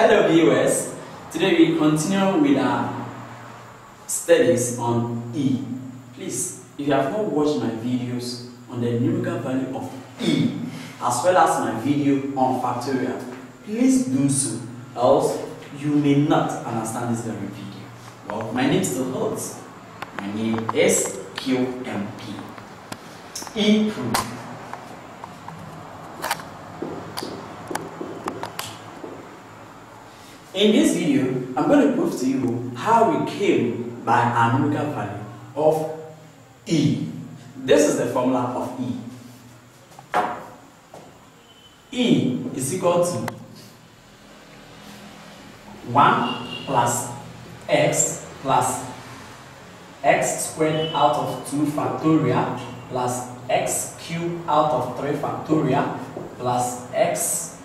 Hello viewers, today we continue with our studies on E. Please, if you have not watched my videos on the numerical value of E, as well as my video on factorial, please do so, else you may not understand this very video. Well, my name still holds. My name is SQMP. Improve. In this video, I'm going to prove to you how we came by our numerical value of E. This is the formula of E. E is equal to 1 plus x plus x squared out of 2 factorial plus x cubed out of 3 factorial plus x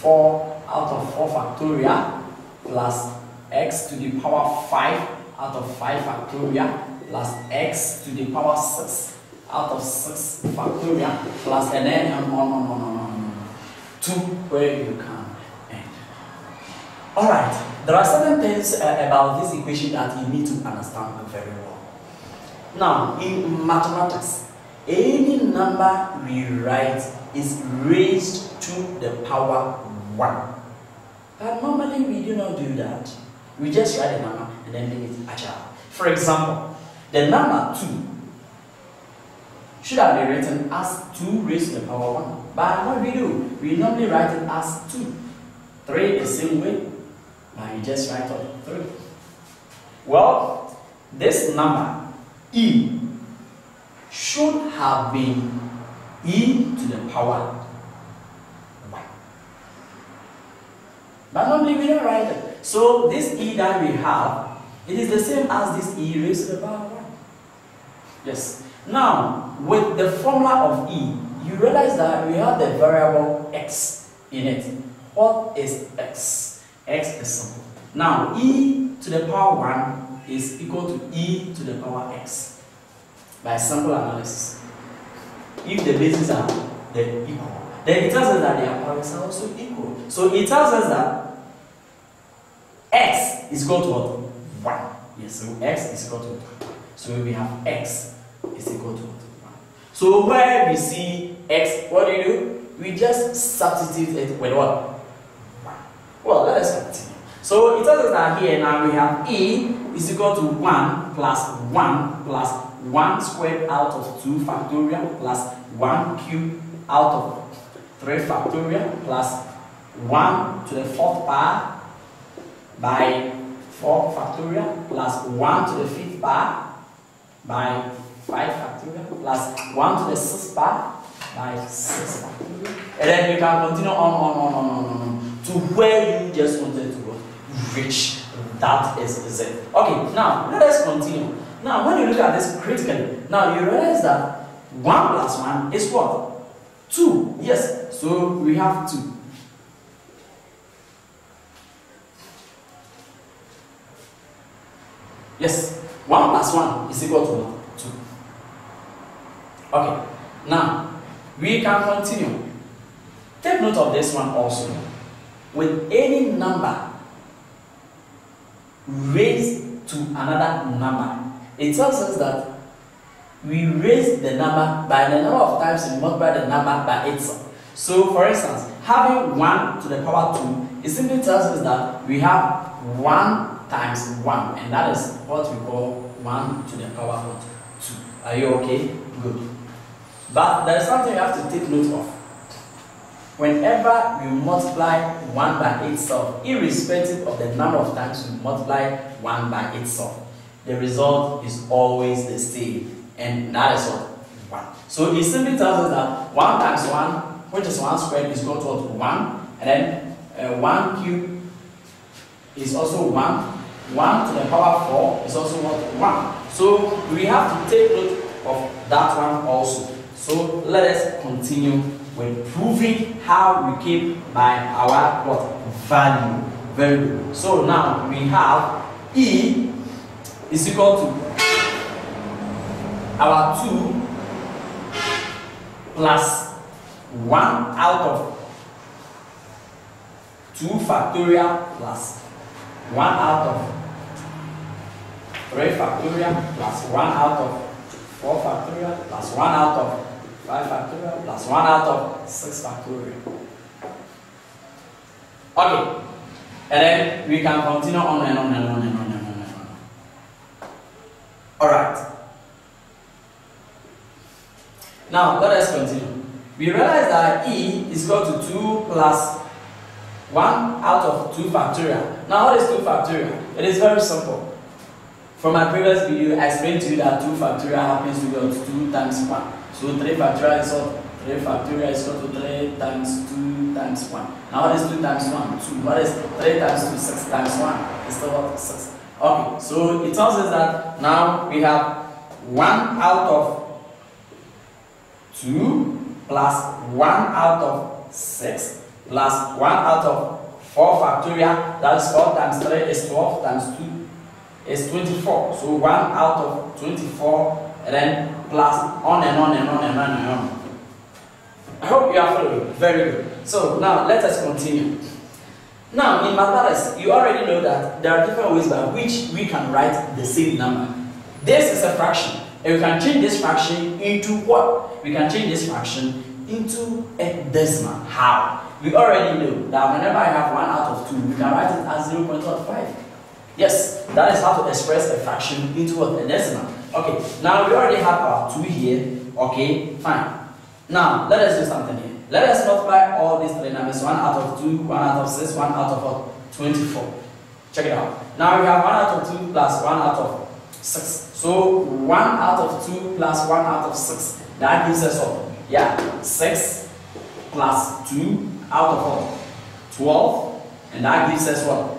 4 out of 4 factorial plus x to the power 5 out of 5 factorial plus x to the power 6 out of 6 factorial plus and then to where you can end. Alright, there are certain things about this equation that you need to understand very well. Now, in mathematics, any number we write is raised to the power 1. But normally we do not do that. We just write a number and then make it agile. For example, the number 2 should have been written as 2 raised to the power 1. But what we do, we normally write it as 2. 3 the same way, but you just write out 3. Well, this number, E, should have been E to the power 1. But normally we don't write it. So this E that we have, it is the same as this E raised to the power 1. Yes. Now, with the formula of E, you realize that we have the variable x in it. What is x? X is simple. Now, E to the power 1 is equal to E to the power x by simple analysis. If the bases are equal, then it tells us that their powers are also equal. So it tells us that x is equal to what? 1. Yes, so x is equal to 1. So we have x is equal to 1. So where we see x, what do? We just substitute it with what? 1. Well, let us continue. So it tells us that here now we have E is equal to 1 plus 1 plus 1 squared out of 2 factorial plus 1 cubed out of 3 factorial plus 1 to the 4th power by 4 factorial plus 1 to the 5th power by 5 factorial plus 1 to the 6th power by 6 factorial. And then you can continue on to where you just wanted to reach. That is it. Okay, now let us continue. Now when you look at this critically, now you realize that 1 plus 1 is what? 2, yes, so we have 2. Yes, 1 plus 1 is equal to what? 2. Okay, now we can continue. Take note of this one also. With any number raised to another number, it tells us that we raise the number by the number of times we multiply the number by itself. So, for instance, having 1 to the power 2, it simply tells us that we have 1 times 1, and that is what we call 1 to the power 2. Are you okay? Good. But there is something you have to take note of. Whenever we multiply 1 by itself, irrespective of the number of times we multiply 1 by itself, the result is always the same. And that is what? 1. So it simply tells us that 1 times 1, which is 1 squared, is equal to 1. And then 1 cubed is also 1. 1 to the power 4 is also what? 1. So we have to take note of that one also. So let us continue with proving how we came by our what? Value. Very good. So now we have E is equal to our 2 plus 1 out of 2 factorial plus 1 out of 3 factorial plus 1 out of 4 factorial plus 1 out of 5 factorial plus 1 out of 6 factorial. Okay, and then we can continue on and on and on and on and on and on. Alright. Now let us continue. We realize that e is equal to 2 plus 1 out of 2 factorial. Now what is 2 factorial? It is very simple. From my previous video, I explained to you that 2 factorial happens to equal to 2 times 1. So 3 factorial is equal to 3 factorial is equal to 3 times 2 times 1. Now what is 2 times 1? 2. What is 3 times 2? 6 times 1. It's still what? 6. Okay, so it tells us that now we have 1 out of 2 plus 1 out of 6 plus 1 out of 4 factorial, that is 4 times 3 is 12 times 2 is 24. So 1 out of 24 and then plus on and on and on and on and on. I hope you are following. Very good. So now let us continue. Now in mathematics, you already know that there are different ways by which we can write the same number. This is a fraction. And we can change this fraction into what? We can change this fraction into a decimal. How? We already know that whenever I have 1 out of 2, we can write it as 0.05. Yes, that is how to express a fraction into what? A decimal. Okay, now we already have our 2 here. Okay, fine. Now, let us do something here. Let us multiply all these three numbers. 1 out of 2, 1 out of 6, 1 out of 24. Check it out. Now we have 1 out of 2 plus 1 out of 6. So 1 out of 2 plus 1 out of 6. That gives us all. Yeah, 6 plus 2 out of all, 12. And that gives us what?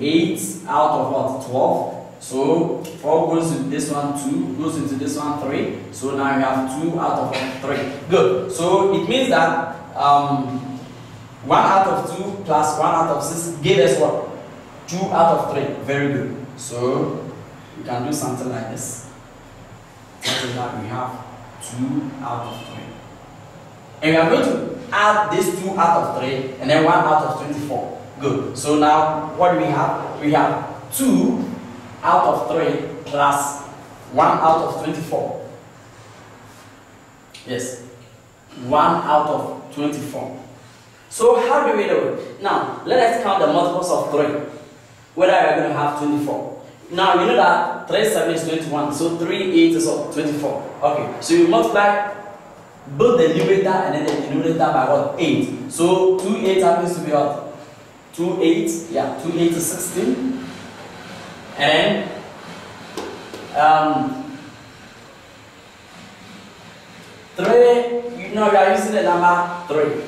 8 out of what? 12. So 4 goes into this one, 2 goes into this one, 3. So now we have 2 out of 3. Good. So it means that 1 out of 2 plus 1 out of 6 gives us what? 2 out of 3. Very good. So we can do something like this. So that we have 2 out of 3. And we are going to add this 2 out of 3 and then 1 out of 24. Good. So now what do we have? We have 2 out of 3 plus 1 out of 24. Yes. 1 out of 24. So how do we do it? Now, let us count the multiples of 3. Whether we are going to have 24. Now you know that 3, 7 is 21, so 3, 8 is 24. Okay, so you multiply both the numerator and then the denominator by what? 8. So 2, 8 happens to be what? 2, 8, yeah, 2, 8 is 16. And then 3, you know we are using the number 3.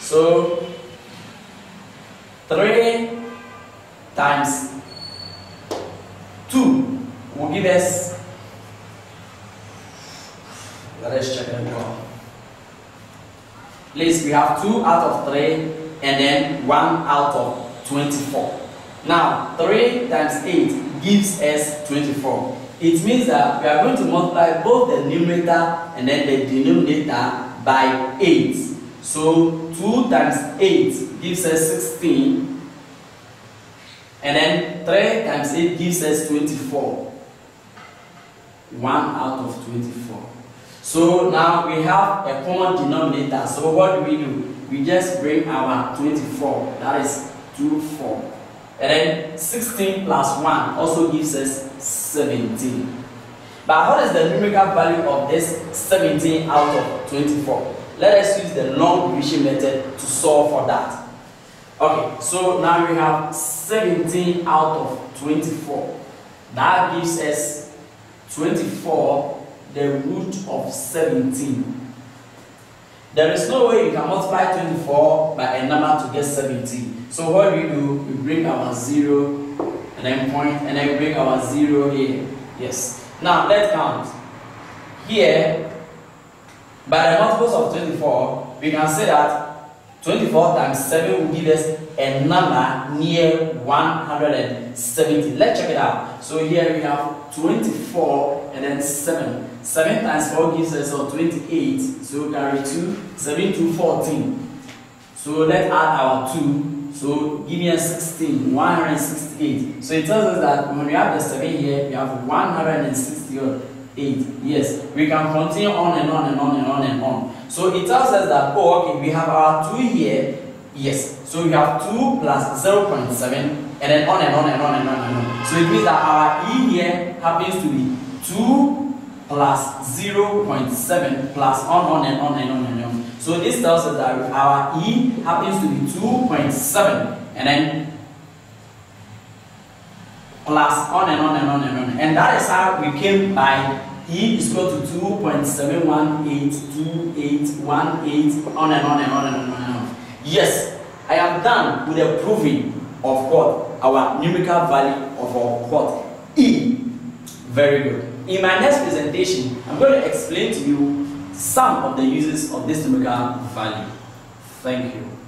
So 3 times 2 will give us, let us check it out. Please, we have 2 out of 3 and then 1 out of 24. Now, 3 times 8 gives us 24. It means that we are going to multiply both the numerator and then the denominator by 8. So, 2 times 8 gives us 16. And then 3 times 8 gives us 24. 1 out of 24. So now we have a common denominator. So what do? We just bring our 24. That is 2, 4. And then 16 plus 1 also gives us 17. But what is the numerical value of this 17 out of 24? Let us use the long division method to solve for that. Okay, so now we have 17 out of 24. That gives us 24, the root of 17. There is no way you can multiply 24 by a number to get 17. So what do? We bring our 0 and then point and then bring our 0 here. Yes. Now let's count. Here, by the multiples of 24, we can say that 24 times 7 will give us a number near 170. Let's check it out. So here we have 24 and then 7. 7 times 4 gives us 28. So carry 2, 7 to 14. So let's add our 2. So give me a 16, 168. So it tells us that when we have the 7 here, we have 168. Yes, we can continue on and on and on and on and on. So it tells us that, oh, okay, we have our 2 here. Yes, so we have 2 plus 0.7 and then on and on and on and on and on. So it means that our E here happens to be 2 plus 0.7 plus on and on and on and on. So this tells us that our E happens to be 2.7 and then plus on and on and on and on. And that is how we came by E is equal to 2.7182818 on and on and on and on and on. Yes, I am done with the proving of what? Our numerical value of our what? E. Very good. In my next presentation, I'm going to explain to you some of the uses of this numerical value. Thank you.